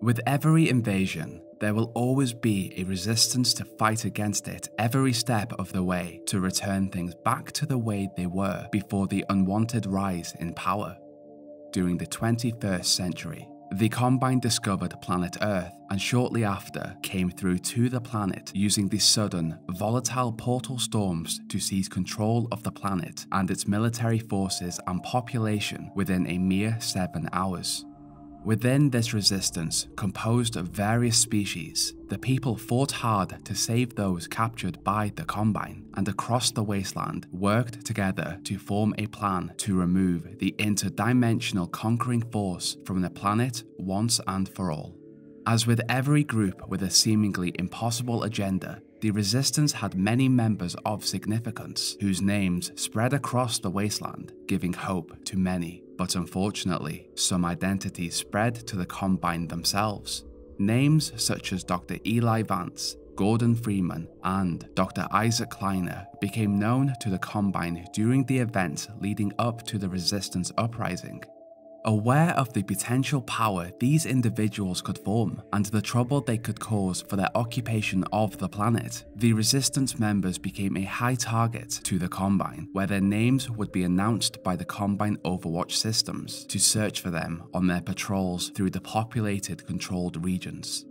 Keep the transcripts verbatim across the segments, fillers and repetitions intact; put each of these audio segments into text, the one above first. With every invasion, there will always be a resistance to fight against it every step of the way to return things back to the way they were before the unwanted rise in power. During the twenty-first century, the Combine discovered planet Earth and shortly after came through to the planet using the sudden, volatile portal storms to seize control of the planet and its military forces and population within a mere seven hours. Within this resistance, composed of various species, the people fought hard to save those captured by the Combine, and across the wasteland worked together to form a plan to remove the interdimensional conquering force from the planet once and for all. As with every group with a seemingly impossible agenda, the resistance had many members of significance whose names spread across the wasteland, giving hope to many. But unfortunately, some identities spread to the Combine themselves. Names such as Doctor Eli Vance, Gordon Freeman, and Doctor Isaac Kleiner became known to the Combine during the events leading up to the resistance uprising. Aware of the potential power these individuals could form and the trouble they could cause for their occupation of the planet, the resistance members became a high target to the Combine, where their names would be announced by the Combine Overwatch systems to search for them on their patrols through the populated controlled regions.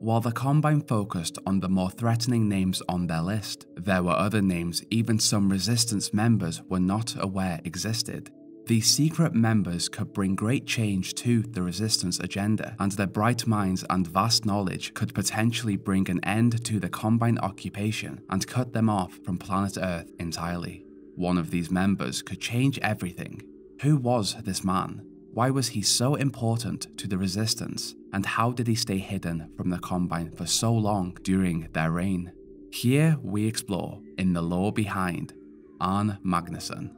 While the Combine focused on the more threatening names on their list, there were other names even some resistance members were not aware existed. These secret members could bring great change to the resistance agenda, and their bright minds and vast knowledge could potentially bring an end to the Combine occupation and cut them off from planet Earth entirely. One of these members could change everything. Who was this man? Why was he so important to the resistance? And how did he stay hidden from the Combine for so long during their reign? Here we explore, in the lore behind, Arne Magnusson.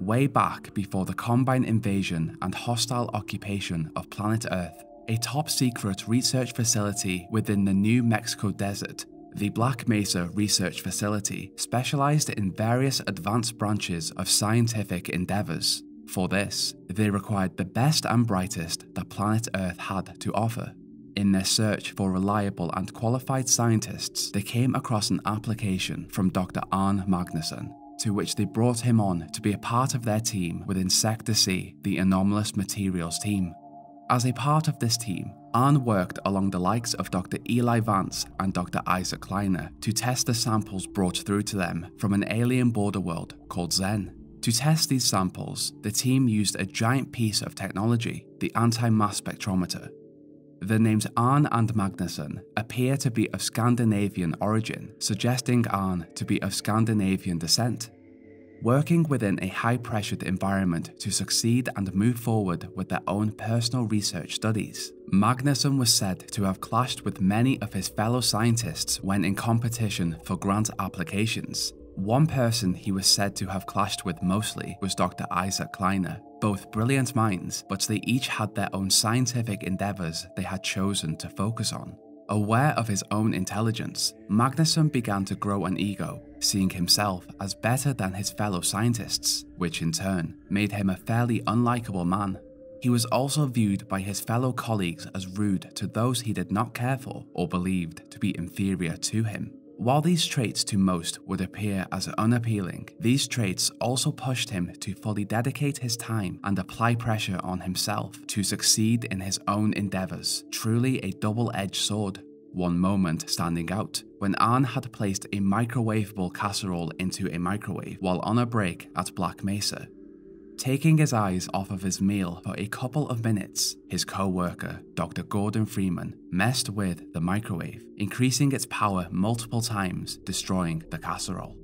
Way back before the Combine invasion and hostile occupation of planet Earth, a top-secret research facility within the New Mexico desert, the Black Mesa Research Facility, specialized in various advanced branches of scientific endeavors. For this, they required the best and brightest that planet Earth had to offer. In their search for reliable and qualified scientists, they came across an application from Doctor Arne Magnusson, to which they brought him on to be a part of their team within Sector C, the Anomalous Materials team. As a part of this team, Arne worked along the likes of Doctor Eli Vance and Doctor Isaac Kleiner to test the samples brought through to them from an alien border world called Xen. To test these samples, the team used a giant piece of technology, the anti-mass spectrometer. The names Arne and Magnusson appear to be of Scandinavian origin, suggesting Arne to be of Scandinavian descent. Working within a high-pressured environment to succeed and move forward with their own personal research studies, Magnusson was said to have clashed with many of his fellow scientists when in competition for grant applications. One person he was said to have clashed with mostly was Doctor Isaac Kleiner. Both brilliant minds, but they each had their own scientific endeavors they had chosen to focus on. Aware of his own intelligence, Magnusson began to grow an ego, seeing himself as better than his fellow scientists, which in turn made him a fairly unlikable man. He was also viewed by his fellow colleagues as rude to those he did not care for or believed to be inferior to him. While these traits to most would appear as unappealing, these traits also pushed him to fully dedicate his time and apply pressure on himself to succeed in his own endeavors, truly a double-edged sword. One moment standing out, when Arne had placed a microwavable casserole into a microwave while on a break at Black Mesa. Taking his eyes off of his meal for a couple of minutes, his co-worker, Doctor Gordon Freeman, messed with the microwave, increasing its power multiple times, destroying the casserole.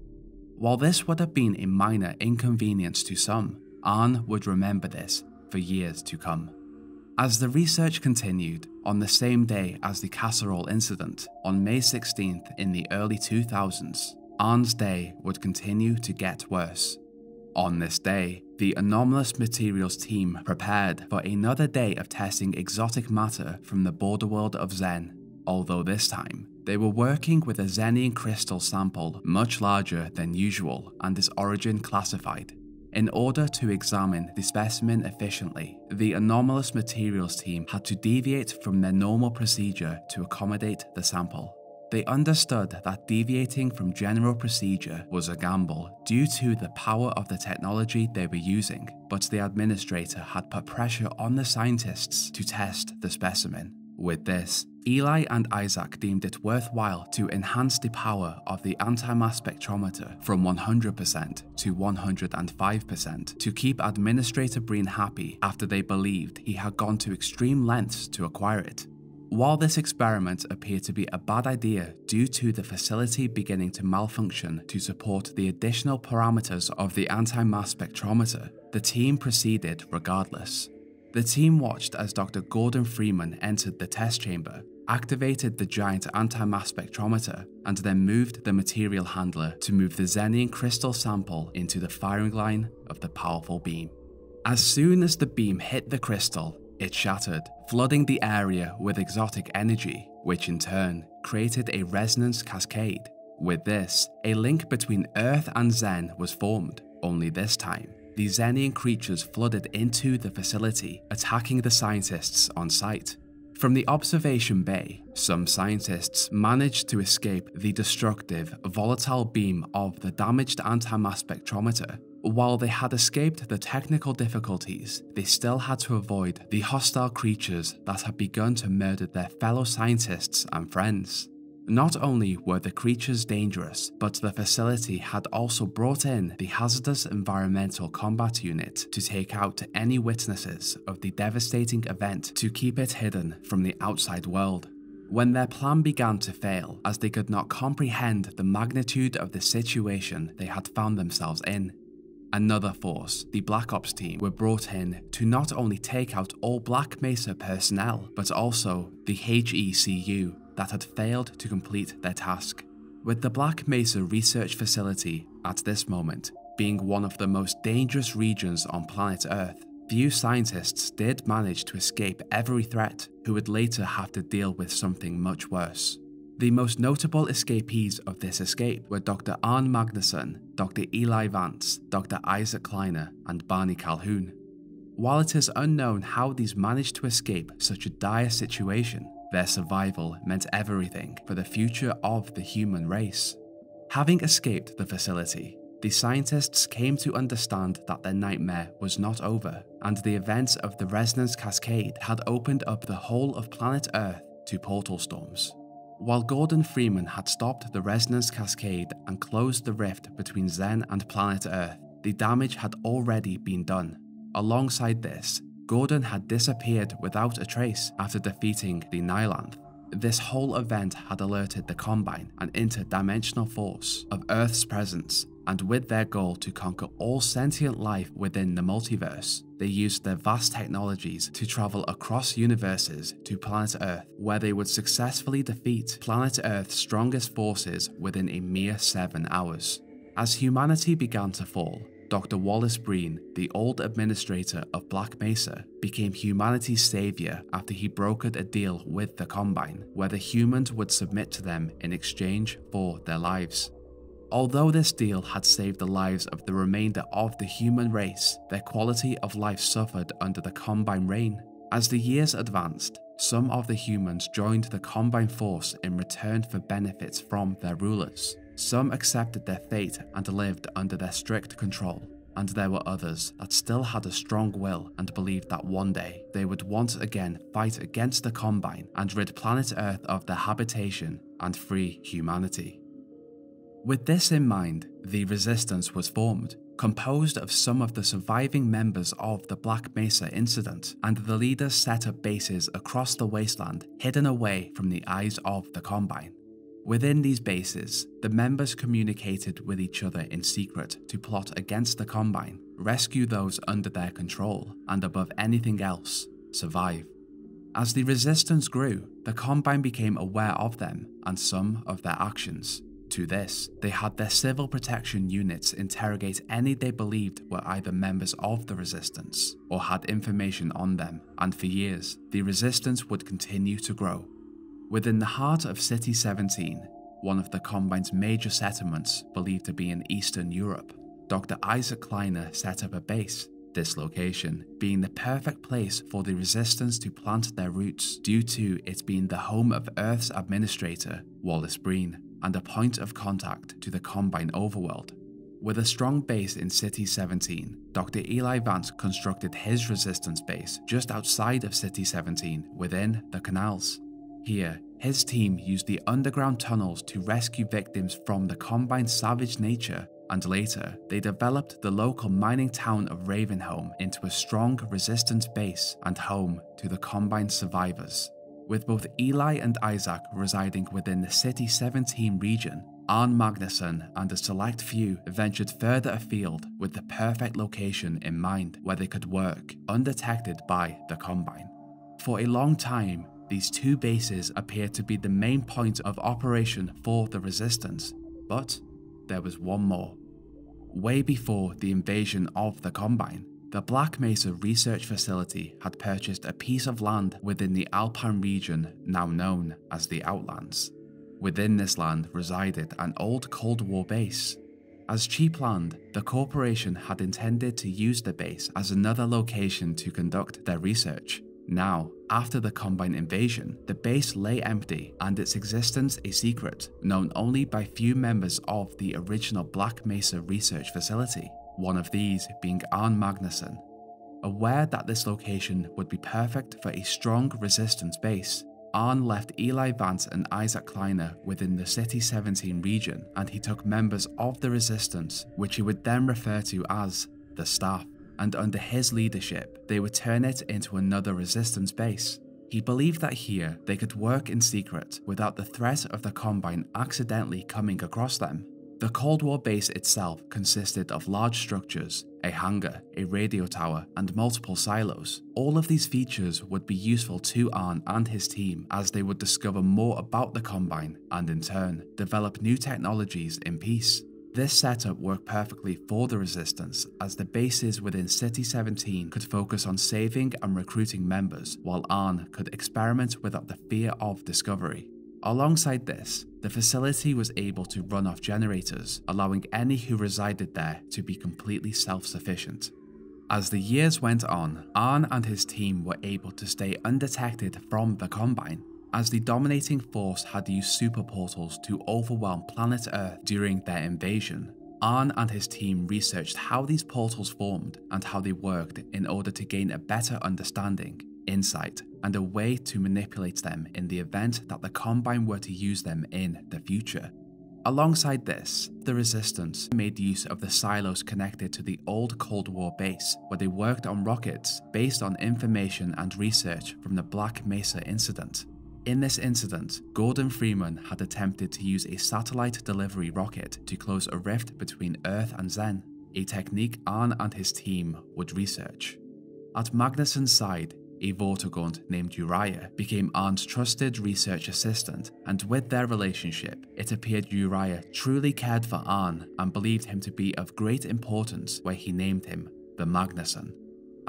While this would have been a minor inconvenience to some, Arne would remember this for years to come. As the research continued, on the same day as the casserole incident, on May sixteenth in the early two thousands, Arne's day would continue to get worse. On this day, the Anomalous Materials team prepared for another day of testing exotic matter from the borderworld of Xen, although this time, they were working with a Xenian crystal sample much larger than usual and its origin classified. In order to examine the specimen efficiently, the anomalous materials team had to deviate from their normal procedure to accommodate the sample. They understood that deviating from general procedure was a gamble due to the power of the technology they were using, but the administrator had put pressure on the scientists to test the specimen. With this, Eli and Isaac deemed it worthwhile to enhance the power of the anti-mass spectrometer from one hundred percent to one hundred five percent to keep Administrator Breen happy after they believed he had gone to extreme lengths to acquire it. While this experiment appeared to be a bad idea due to the facility beginning to malfunction to support the additional parameters of the anti-mass spectrometer, the team proceeded regardless. The team watched as Doctor Gordon Freeman entered the test chamber, activated the giant anti-mass spectrometer, and then moved the material handler to move the Xenian crystal sample into the firing line of the powerful beam. As soon as the beam hit the crystal, it shattered, flooding the area with exotic energy, which in turn created a resonance cascade. With this, a link between Earth and Xen was formed, only this time. The Xenian creatures flooded into the facility, attacking the scientists on site. From the observation bay, some scientists managed to escape the destructive, volatile beam of the damaged anti-mass spectrometer. While they had escaped the technical difficulties, they still had to avoid the hostile creatures that had begun to murder their fellow scientists and friends. Not only were the creatures dangerous, but the facility had also brought in the Hazardous Environmental Combat Unit to take out any witnesses of the devastating event to keep it hidden from the outside world. When their plan began to fail, as they could not comprehend the magnitude of the situation they had found themselves in, another force, the Black Ops team, were brought in to not only take out all Black Mesa personnel, but also the H E C U that had failed to complete their task. With the Black Mesa research facility, at this moment, being one of the most dangerous regions on planet Earth, few scientists did manage to escape every threat who would later have to deal with something much worse. The most notable escapees of this escape were Doctor Arne Magnusson, Doctor Eli Vance, Doctor Isaac Kleiner, and Barney Calhoun. While it is unknown how these managed to escape such a dire situation, their survival meant everything for the future of the human race. Having escaped the facility, the scientists came to understand that their nightmare was not over, and the events of the resonance cascade had opened up the whole of planet Earth to portal storms. While Gordon Freeman had stopped the resonance cascade and closed the rift between Xen and planet Earth, the damage had already been done. Alongside this, Gordon had disappeared without a trace after defeating the Nihilanth. This whole event had alerted the Combine, an interdimensional force, of Earth's presence, and with their goal to conquer all sentient life within the multiverse, they used their vast technologies to travel across universes to planet Earth, where they would successfully defeat planet Earth's strongest forces within a mere seven hours. As humanity began to fall, Doctor Wallace Breen, the old administrator of Black Mesa, became humanity's savior after he brokered a deal with the Combine, where the humans would submit to them in exchange for their lives. Although this deal had saved the lives of the remainder of the human race, their quality of life suffered under the Combine reign. As the years advanced, some of the humans joined the Combine force in return for benefits from their rulers. Some accepted their fate and lived under their strict control, and there were others that still had a strong will and believed that one day they would once again fight against the Combine and rid planet Earth of their habitation and free humanity. With this in mind, the resistance was formed, composed of some of the surviving members of the Black Mesa incident, and the leaders set up bases across the wasteland, hidden away from the eyes of the Combine. Within these bases, the members communicated with each other in secret to plot against the Combine, rescue those under their control, and above anything else, survive. As the resistance grew, the Combine became aware of them and some of their actions. To this, they had their civil protection units interrogate any they believed were either members of the resistance or had information on them, and for years, the resistance would continue to grow. Within the heart of City seventeen, one of the Combine's major settlements believed to be in Eastern Europe, Doctor Isaac Kleiner set up a base, this location being the perfect place for the resistance to plant their roots due to it being the home of Earth's administrator, Wallace Breen, and a point of contact to the Combine overworld. With a strong base in City seventeen, Doctor Eli Vance constructed his resistance base just outside of City seventeen within the canals. Here, his team used the underground tunnels to rescue victims from the Combine's savage nature, and later, they developed the local mining town of Ravenholm into a strong resistance base and home to the Combine survivors. With both Eli and Isaac residing within the City seventeen region, Arne Magnusson and a select few ventured further afield with the perfect location in mind where they could work undetected by the Combine. For a long time, these two bases appeared to be the main point of operation for the Resistance, but there was one more. Way before the invasion of the Combine, the Black Mesa Research Facility had purchased a piece of land within the Alpine region now known as the Outlands. Within this land resided an old Cold War base. As cheap land, the corporation had intended to use the base as another location to conduct their research. Now, after the Combine invasion, the base lay empty and its existence a secret, known only by few members of the original Black Mesa Research Facility. One of these being Arne Magnusson. Aware that this location would be perfect for a strong resistance base, Arne left Eli Vance and Isaac Kleiner within the City seventeen region, and he took members of the resistance, which he would then refer to as the Staff, and under his leadership, they would turn it into another resistance base. He believed that here they could work in secret without the threat of the Combine accidentally coming across them. The Cold War base itself consisted of large structures, a hangar, a radio tower, and multiple silos. All of these features would be useful to Arne and his team as they would discover more about the Combine and in turn, develop new technologies in peace. This setup worked perfectly for the Resistance as the bases within City seventeen could focus on saving and recruiting members while Arne could experiment without the fear of discovery. Alongside this, the facility was able to run off generators, allowing any who resided there to be completely self-sufficient. As the years went on, Arne and his team were able to stay undetected from the Combine, as the dominating force had used superportals to overwhelm planet Earth during their invasion. Arne and his team researched how these portals formed and how they worked in order to gain a better understanding, insight, and a way to manipulate them in the event that the Combine were to use them in the future. Alongside this, the Resistance made use of the silos connected to the old Cold War base, where they worked on rockets based on information and research from the Black Mesa incident. In this incident, Gordon Freeman had attempted to use a satellite delivery rocket to close a rift between Earth and Xen, a technique Arne and his team would research. At Magnusson's side, a Vortigaunt named Uriah became Arne's trusted research assistant, and with their relationship, it appeared Uriah truly cared for Arne and believed him to be of great importance, where he named him the Magnusson.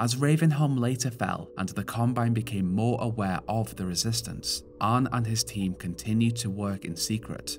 As Ravenholm later fell and the Combine became more aware of the Resistance, Arne and his team continued to work in secret.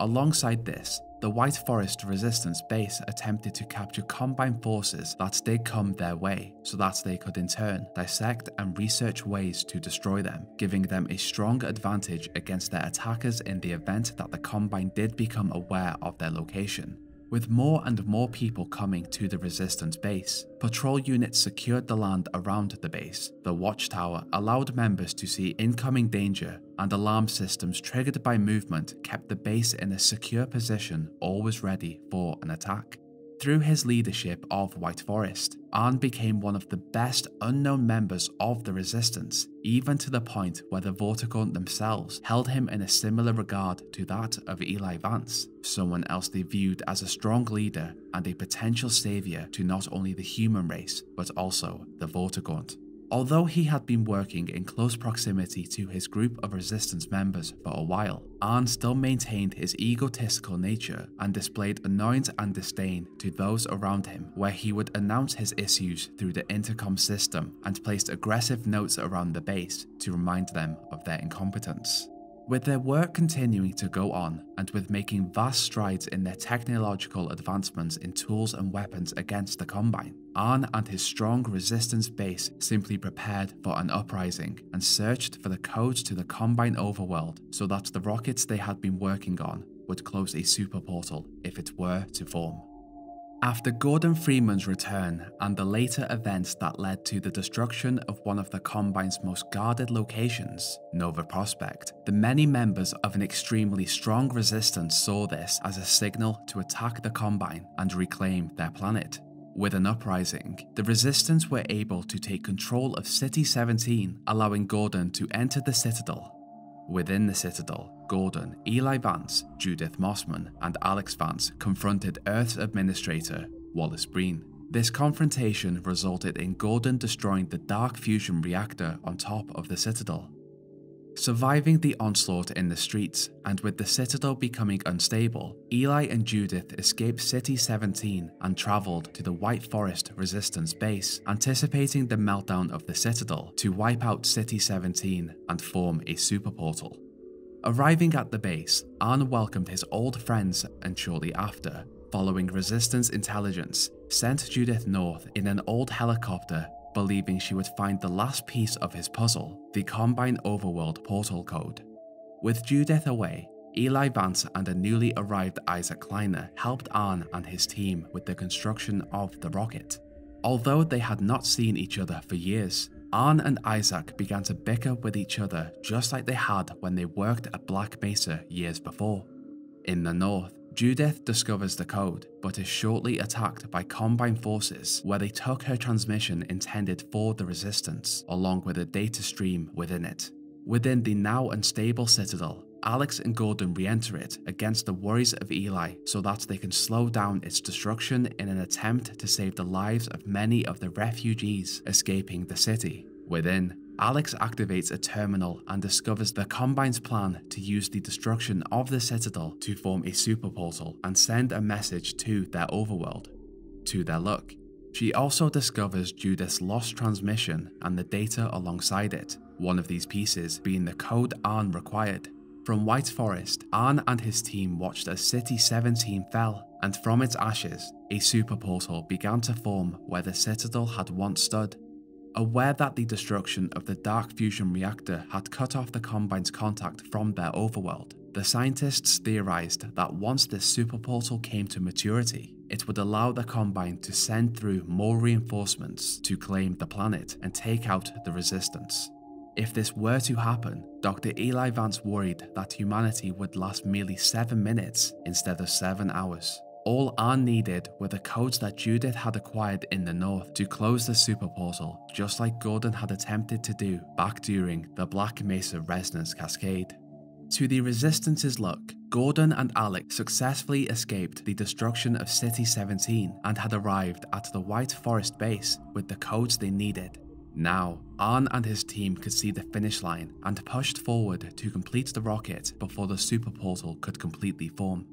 Alongside this, the White Forest Resistance base attempted to capture Combine forces that did come their way, so that they could in turn dissect and research ways to destroy them, giving them a strong advantage against their attackers in the event that the Combine did become aware of their location. With more and more people coming to the Resistance base, patrol units secured the land around the base. The watchtower allowed members to see incoming danger, and alarm systems triggered by movement kept the base in a secure position, always ready for an attack. Through his leadership of White Forest, Arne became one of the best unknown members of the Resistance, even to the point where the Vortigaunt themselves held him in a similar regard to that of Eli Vance, someone else they viewed as a strong leader and a potential savior to not only the human race, but also the Vortigaunt. Although he had been working in close proximity to his group of Resistance members for a while, Arne still maintained his egotistical nature and displayed annoyance and disdain to those around him, where he would announce his issues through the intercom system and placed aggressive notes around the base to remind them of their incompetence. With their work continuing to go on, and with making vast strides in their technological advancements in tools and weapons against the Combine, Arne and his strong resistance base simply prepared for an uprising and searched for the codes to the Combine overworld so that the rockets they had been working on would close a superportal if it were to form. After Gordon Freeman's return and the later events that led to the destruction of one of the Combine's most guarded locations, Nova Prospect, the many members of an extremely strong resistance saw this as a signal to attack the Combine and reclaim their planet. With an uprising, the resistance were able to take control of City seventeen, allowing Gordon to enter the Citadel. Within the Citadel, Gordon, Eli Vance, Judith Mossman, and Alyx Vance confronted Earth's administrator, Wallace Breen. This confrontation resulted in Gordon destroying the dark fusion reactor on top of the Citadel. Surviving the onslaught in the streets, and with the Citadel becoming unstable, Eli and Judith escaped City seventeen and traveled to the White Forest resistance base, anticipating the meltdown of the Citadel to wipe out City seventeen and form a superportal. Arriving at the base, Arne welcomed his old friends and shortly after, following resistance intelligence, sent Judith north in an old helicopter, believing she would find the last piece of his puzzle, the Combine overworld portal code. With Judith away, Eli Vance and a newly arrived Isaac Kleiner helped Arne and his team with the construction of the rocket. Although they had not seen each other for years, Arne and Isaac began to bicker with each other just like they had when they worked at Black Mesa years before. In the north, Judith discovers the code, but is shortly attacked by Combine forces, where they took her transmission intended for the resistance, along with a data stream within it. Within the now unstable Citadel, Alyx and Gordon re-enter it against the worries of Eli so that they can slow down its destruction in an attempt to save the lives of many of the refugees escaping the city. Within, Alyx activates a terminal and discovers the Combine's plan to use the destruction of the Citadel to form a superportal and send a message to their overworld. To their luck, she also discovers Judith's lost transmission and the data alongside it, one of these pieces being the code Arne required. From White Forest, Arne and his team watched as City seventeen fell, and from its ashes, a superportal began to form where the Citadel had once stood. Aware that the destruction of the dark fusion reactor had cut off the Combine's contact from their overworld, the scientists theorized that once this superportal came to maturity, it would allow the Combine to send through more reinforcements to claim the planet and take out the resistance. If this were to happen, Doctor Eli Vance worried that humanity would last merely seven minutes instead of seven hours. All Arne needed were the codes that Judith had acquired in the north to close the superportal, just like Gordon had attempted to do back during the Black Mesa resonance cascade. To the Resistance's luck, Gordon and Alyx successfully escaped the destruction of City seventeen and had arrived at the White Forest base with the codes they needed. Now, Arne and his team could see the finish line and pushed forward to complete the rocket before the superportal could completely form.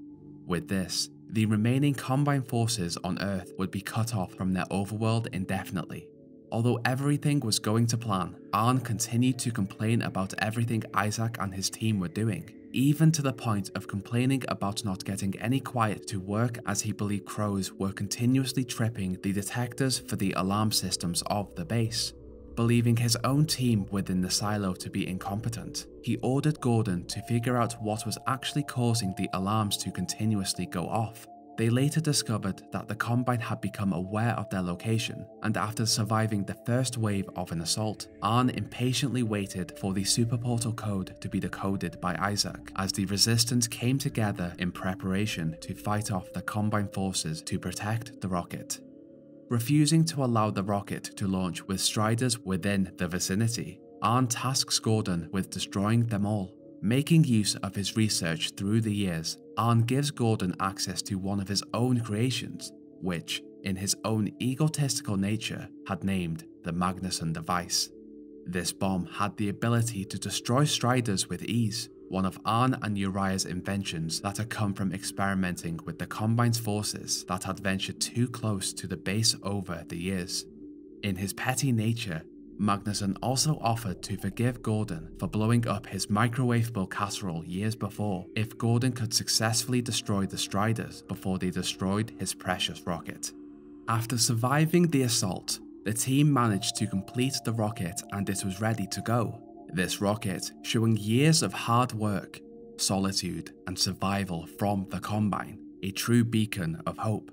With this, the remaining Combine forces on Earth would be cut off from their overworld indefinitely. Although everything was going to plan, Arne continued to complain about everything Isaac and his team were doing, even to the point of complaining about not getting any quiet to work, as he believed crows were continuously tripping the detectors for the alarm systems of the base. Believing his own team within the silo to be incompetent, he ordered Gordon to figure out what was actually causing the alarms to continuously go off. They later discovered that the Combine had become aware of their location, and after surviving the first wave of an assault, Arne impatiently waited for the superportal code to be decoded by Isaac, as the resistance came together in preparation to fight off the Combine forces to protect the rocket. Refusing to allow the rocket to launch with Striders within the vicinity, Arne tasks Gordon with destroying them all. Making use of his research through the years, Arne gives Gordon access to one of his own creations, which, in his own egotistical nature, had named the Magnusson Device. This bomb had the ability to destroy Striders with ease, one of Arne and Uriah's inventions that had come from experimenting with the Combine's forces that had ventured too close to the base over the years. In his petty nature, Magnusson also offered to forgive Gordon for blowing up his microwavable casserole years before if Gordon could successfully destroy the Striders before they destroyed his precious rocket. After surviving the assault, the team managed to complete the rocket and it was ready to go. This rocket, showing years of hard work, solitude, and survival from the Combine, a true beacon of hope.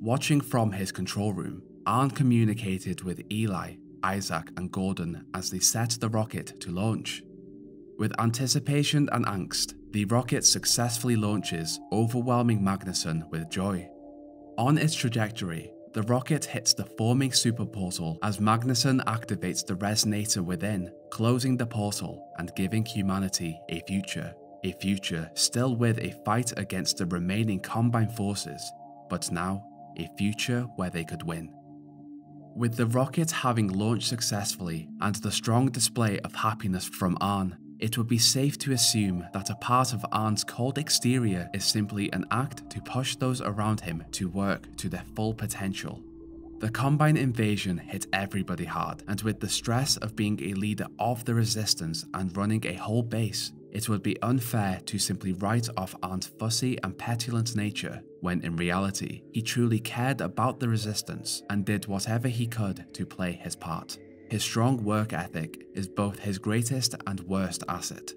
Watching from his control room, Arne communicated with Eli, Isaac, and Gordon as they set the rocket to launch. With anticipation and angst, the rocket successfully launches, overwhelming Magnusson with joy. On its trajectory, the rocket hits the forming superportal as Magnusson activates the resonator within, closing the portal and giving humanity a future. A future still with a fight against the remaining Combine forces, but now a future where they could win. With the rocket having launched successfully and the strong display of happiness from Arne, it would be safe to assume that a part of Arne's cold exterior is simply an act to push those around him to work to their full potential. The Combine invasion hit everybody hard, and with the stress of being a leader of the resistance and running a whole base, it would be unfair to simply write off Arne's fussy and petulant nature when in reality, he truly cared about the resistance and did whatever he could to play his part. His strong work ethic is both his greatest and worst asset.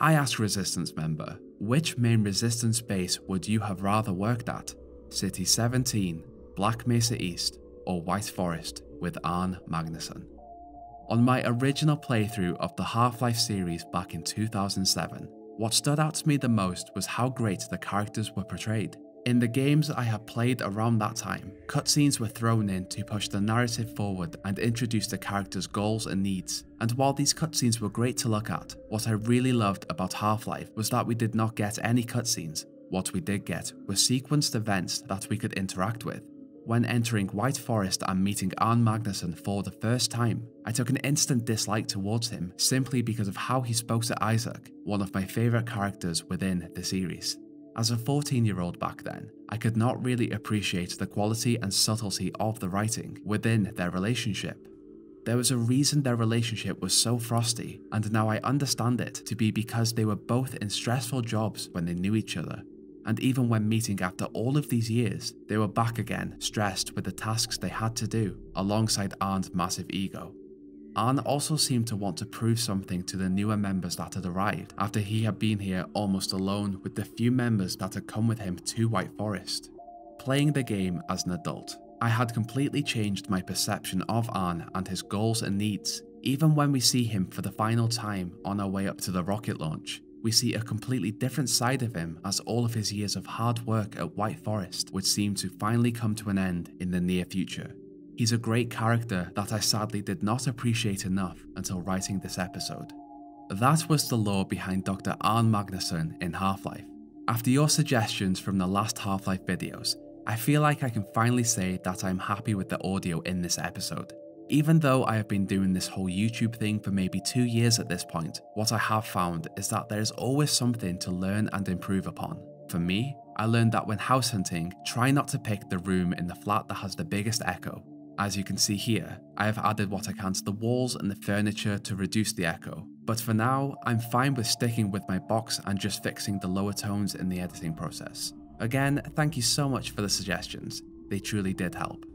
I asked Resistance member, which main resistance base would you have rather worked at? City seventeen, Black Mesa East, or White Forest with Arne Magnusson? On my original playthrough of the Half-Life series back in two thousand seven, what stood out to me the most was how great the characters were portrayed. In the games I had played around that time, cutscenes were thrown in to push the narrative forward and introduce the characters' goals and needs. And while these cutscenes were great to look at, what I really loved about Half-Life was that we did not get any cutscenes. What we did get were sequenced events that we could interact with. When entering White Forest and meeting Arne Magnusson for the first time, I took an instant dislike towards him simply because of how he spoke to Isaac, one of my favourite characters within the series. As a fourteen-year-old back then, I could not really appreciate the quality and subtlety of the writing within their relationship. There was a reason their relationship was so frosty, and now I understand it to be because they were both in stressful jobs when they knew each other. And even when meeting after all of these years, they were back again, stressed with the tasks they had to do, alongside Arne's massive ego. Arne also seemed to want to prove something to the newer members that had arrived, after he had been here almost alone with the few members that had come with him to White Forest. Playing the game as an adult, I had completely changed my perception of Arne and his goals and needs. Even when we see him for the final time on our way up to the rocket launch, we see a completely different side of him as all of his years of hard work at White Forest would seem to finally come to an end in the near future. He's a great character that I sadly did not appreciate enough until writing this episode. That was the lore behind Doctor Arne Magnusson in Half-Life. After your suggestions from the last Half-Life videos, I feel like I can finally say that I'm happy with the audio in this episode. Even though I have been doing this whole YouTube thing for maybe two years at this point, what I have found is that there is always something to learn and improve upon. For me, I learned that when house hunting, try not to pick the room in the flat that has the biggest echo. As you can see here, I have added what I can to the walls and the furniture to reduce the echo. But for now, I'm fine with sticking with my box and just fixing the lower tones in the editing process. Again, thank you so much for the suggestions. They truly did help.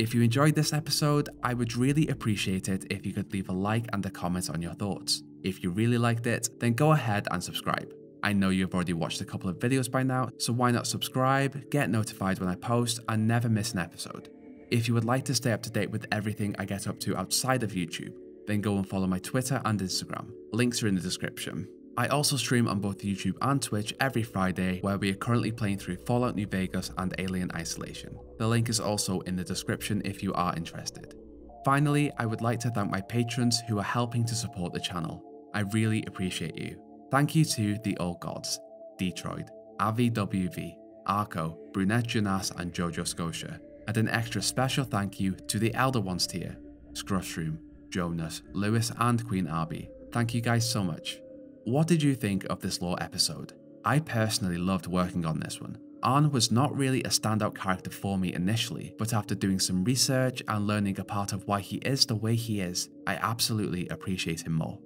If you enjoyed this episode, I would really appreciate it if you could leave a like and a comment on your thoughts. If you really liked it, then go ahead and subscribe. I know you've already watched a couple of videos by now, so why not subscribe, get notified when I post, and never miss an episode. If you would like to stay up to date with everything I get up to outside of YouTube, then go and follow my Twitter and Instagram. Links are in the description. I also stream on both YouTube and Twitch every Friday, where we are currently playing through Fallout New Vegas and Alien Isolation. The link is also in the description if you are interested. Finally, I would like to thank my patrons who are helping to support the channel. I really appreciate you. Thank you to The Old Gods, Detroit, Avi W V, Arco, Brunette Jonas, and Jojo Scotia. And an extra special thank you to the Elder Ones tier, Scrushroom, Jonas, Lewis, and Queen Arby. Thank you guys so much. What did you think of this lore episode? I personally loved working on this one, Arne was not really a standout character for me initially, but after doing some research and learning a part of why he is the way he is, I absolutely appreciate him more.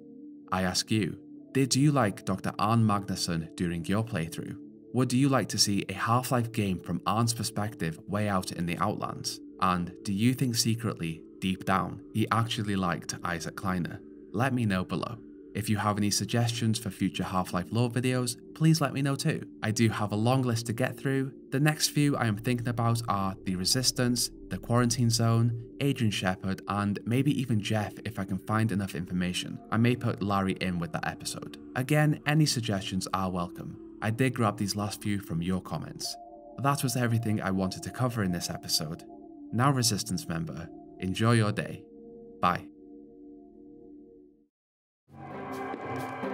I ask you, did you like Doctor Arne Magnusson during your playthrough? Would you like to see a Half-Life game from Arne's perspective way out in the Outlands? And do you think secretly, deep down, he actually liked Isaac Kleiner? Let me know below. If you have any suggestions for future Half-Life lore videos, please let me know too. I do have a long list to get through. The next few I am thinking about are The Resistance, The Quarantine Zone, Adrian Shepherd, and maybe even Jeff if I can find enough information. I may put Larry in with that episode. Again, any suggestions are welcome. I did grab these last few from your comments. That was everything I wanted to cover in this episode. Now, Resistance member, enjoy your day. Bye. Thank you.